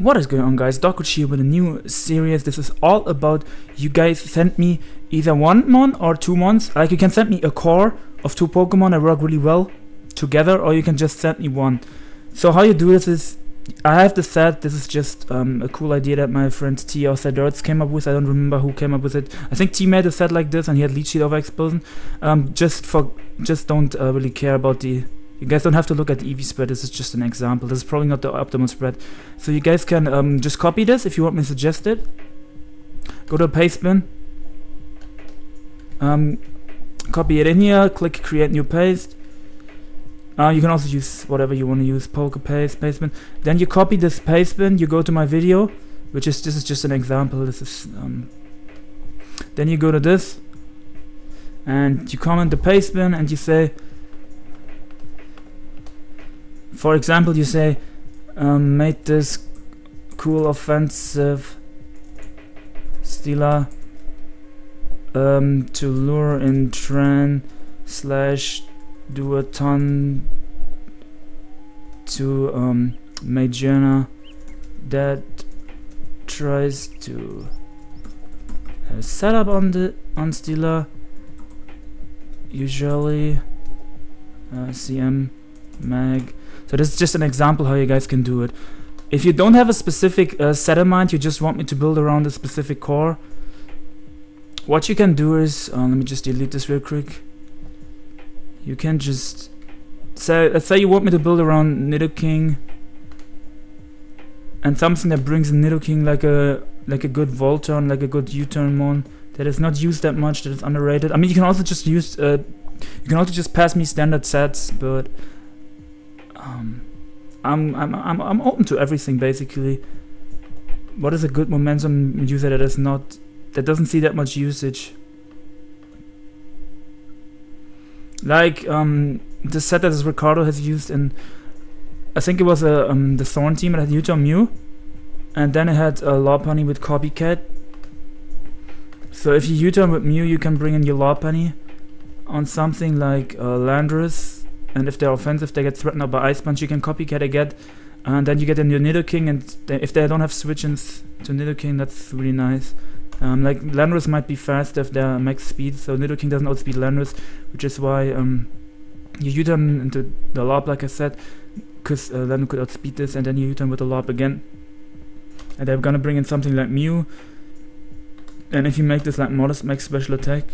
What is going on, guys? Dokkerich here with a new series. This is all about you guys send me either 1 month or 2 months. Like, you can send me a core of 2 Pokemon that work really well together, or you can just send me one. So how you do this is, I have this set. This is just a cool idea that my friend T or Sadurts came up with. I don't remember who came up with it. I think T made a set like this, and he had Leech Seed Overexplosion. Just don't really care about the. You guys don't have to look at the EV spread, this is just an example. This is probably not the optimal spread. So you guys can just copy this if you want me to suggest it. Go to Pastebin. Copy it in here, click create new paste. You can also use whatever you want to use, poker paste, Pastebin. Then you copy this Pastebin, you go to my video, which is, this is just an example. This is then you go to this, and you comment the Pastebin, and you say, for example, you say, made this cool offensive Steela to lure in Tran / do a ton to Magiana that tries to set up on the Steela, usually CM Mag. So this is just an example how you guys can do it. If you don't have a specific set in mind, you just want me to build around a specific core, what you can do is, let me just delete this real quick. You can just say, let's say you want me to build around Nidoking and something that brings Nidoking like a good Volturn, like a good U-turn mon that is not used that much, that is underrated. I mean, you can also just use, you can also just pass me standard sets, but. I'm open to everything basically. What is a good momentum user that is not, that doesn't see that much usage? Like the set that Ricardo has used in, I think it was the Thorn team. It had U-turn Mew, and then it had a Lopunny with Copycat. So if you U-turn with Mew, you can bring in your Lopunny on something like Landorus. And if they're offensive, they get threatened out by Ice Punch, you can Copycat again. And then you get a new Nidoking, and if they don't have switch-ins to Nidoking, that's really nice. Like, Landorus might be fast if they're max speed, so Nidoking doesn't outspeed Landorus, which is why you U-turn into the LARP, like I said, because Landorus could outspeed this, and then you U-turn with the LARP again. And they're gonna bring in something like Mew. And if you make this like modest max special attack,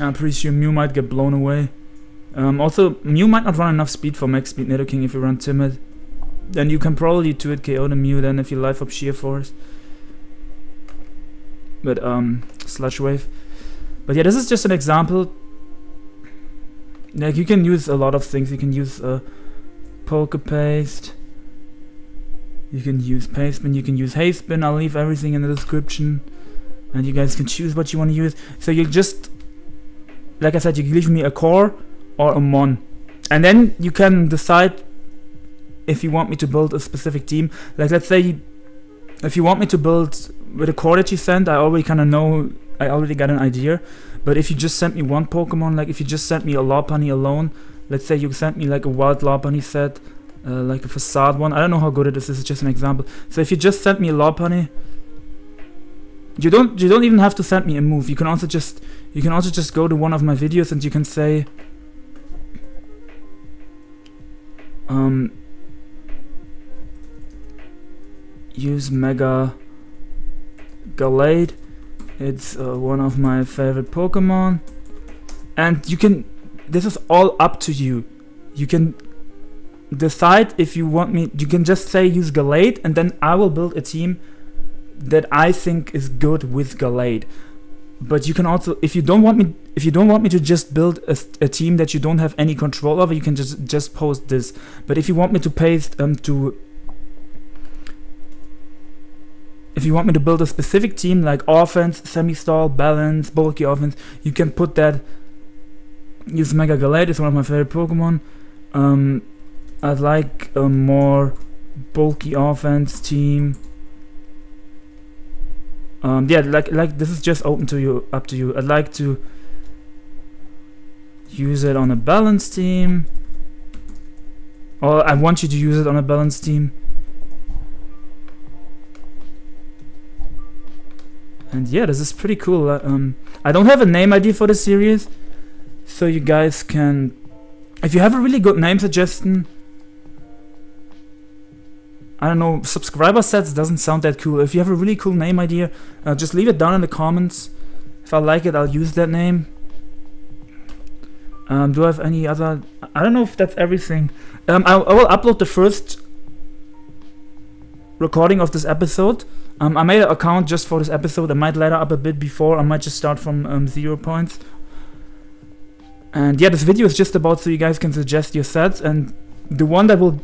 I'm pretty sure Mew might get blown away. Also, Mew might not run enough speed for max speed Nidoking if you run Timid. Then you can probably 2-hit KO the Mew then if you life up Sheer Force. But, Sludge Wave. But yeah, this is just an example. Like, you can use a lot of things. You can use Poker Paste. You can use Pastebin. You can use Hastebin. I'll leave everything in the description. And you guys can choose what you want to use. So you just, like I said, you leave me a core or a mon, and then you can decide if you want me to build a specific team. Like, let's say if you want me to build with a core that you send, I already kind of know, I already got an idea. But if you just sent me one Pokemon, like if you just sent me a Lopunny alone, let's say you sent me like a wild Lopunny set, like a facade one, I don't know how good it is, this is just an example. So if you just sent me a Lopunny, you don't even have to send me a move. You can also just go to one of my videos and you can say, use Mega Gallade, it's one of my favorite Pokemon. And you can, this is all up to you. You can decide if you want me, you can just say use Gallade, and then I will build a team that I think is good with Gallade. But you can also, if you don't want me to just build a team that you don't have any control over, you can just post this. But if you want me to paste if you want me to build a specific team like offense, semi-stall, balance, bulky offense, you can put that. Use Mega Gallade, it's one of my favorite Pokemon. I'd like a more bulky offense team. Yeah, like this is just open to you, up to you. I'd like to use it on a balanced team, or I want you to use it on a balanced team. And yeah, this is pretty cool. I don't have a name idea for the series, so you guys can, if you have a really good name suggestion, I don't know, subscriber sets doesn't sound that cool. If you have a really cool name idea, just leave it down in the comments. If I like it, I'll use that name. Do I have any other? I don't know if that's everything. I will upload the first recording of this episode. I made an account just for this episode. I might light up a bit before. I might just start from 0 points. And yeah, this video is just about so you guys can suggest your sets, and the one that will,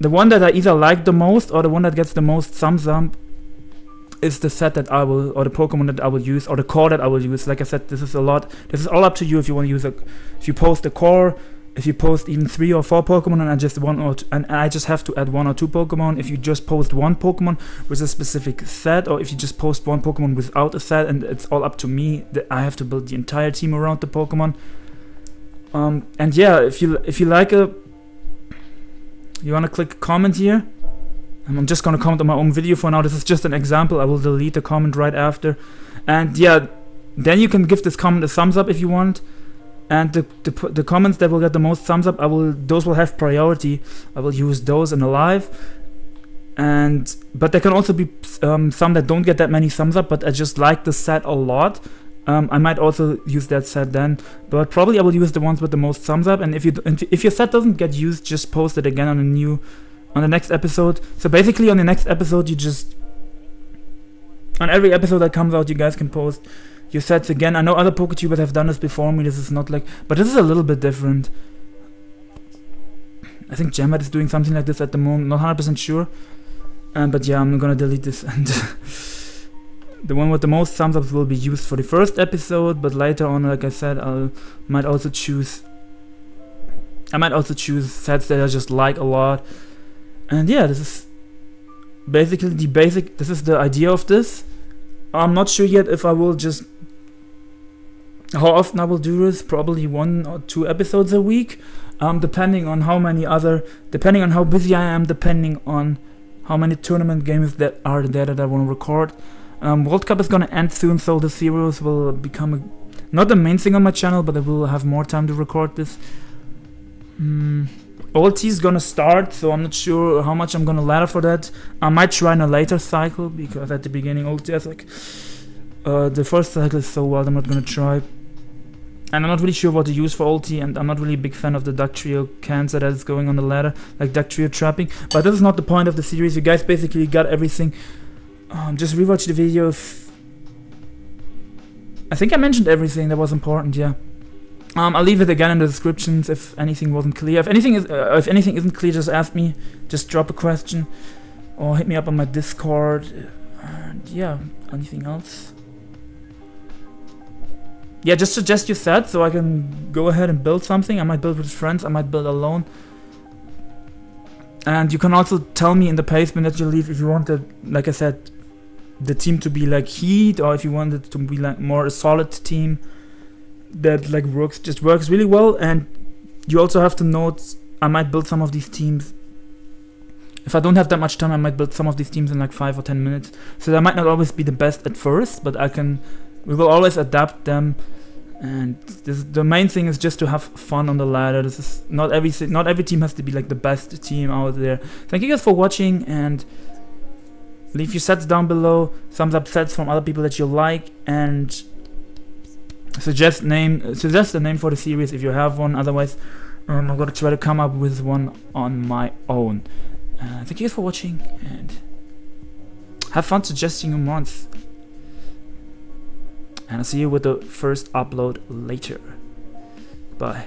the one that I either like the most or the one that gets the most thumbs up is the set that I will, or the Pokemon that I will use, or the core that I will use. Like I said, this is a lot. This is all up to you if you want to use a, if you post a core, if you post even 3 or 4 Pokemon and I just have to add 1 or 2 Pokemon, if you just post 1 Pokemon with a specific set, or if you just post 1 Pokemon without a set, and it's all up to me. I have to build the entire team around the Pokemon. And yeah, if you like a, you want to click comment here. I'm just going to comment on my own video for now. This is just an example. I will delete the comment right after. And yeah, then you can give this comment a thumbs up if you want. And the comments that will get the most thumbs up, those will have priority. I will use those in a live. But there can also be some that don't get that many thumbs up, but I just like the set a lot. I might also use that set then, but probably I will use the ones with the most thumbs up. And if your set doesn't get used, just post it again on the next episode. So basically on the next episode, on every episode that comes out, you guys can post your sets again. I know other PokeTubers have done this before me. This is not like, but this is a little bit different. I think Jemmet is doing something like this at the moment, not 100% sure. But yeah, I'm gonna delete this, and the one with the most thumbs ups will be used for the first episode, but later on, like I said, I might also choose sets that I just like a lot. And yeah, this is basically this is the idea of this. I'm not sure yet if I will just, how often I will do this, probably 1 or 2 episodes a week, depending on depending on how busy I am, depending on how many tournament games that are there that I want to record. World Cup is going to end soon, so the series will become not the main thing on my channel, but I will have more time to record this. OLT is gonna start, so I'm not sure how much I'm gonna ladder for that. I might try in a later cycle, because at the beginning OLT is like, the first cycle is so wild, I'm not gonna try. And I'm not really sure what to use for OLT, and I'm not really a big fan of the Ductrio cancer that is going on the ladder, like Ductrio trapping. But this is not the point of the series. You guys basically got everything. Just rewatch the video. I think I mentioned everything that was important, yeah. I'll leave it again in the descriptions if anything wasn't clear. If anything isn't clear, just ask me. Just drop a question, or hit me up on my Discord. And yeah, anything else? Yeah, just suggest your set so I can go ahead and build something. I might build with friends. I might build alone. And you can also tell me in the Pastebin that you leave if you want to, like I said, the team to be like Heat, or if you want it to be like more a solid team that like works really well. And you also have to note, I might build some of these teams. If I don't have that much time, I might build some of these teams in like 5 or 10 minutes. So they might not always be the best at first, but we will always adapt them. And the main thing is just to have fun on the ladder. This is not every team has to be like the best team out there. Thank you guys for watching, and leave your sets down below. Thumbs up sets from other people that you like, and suggest a name for the series if you have one. Otherwise, I'm gonna try to come up with one on my own. Thank you guys for watching, and have fun suggesting your mods. And I'll see you with the first upload later. Bye.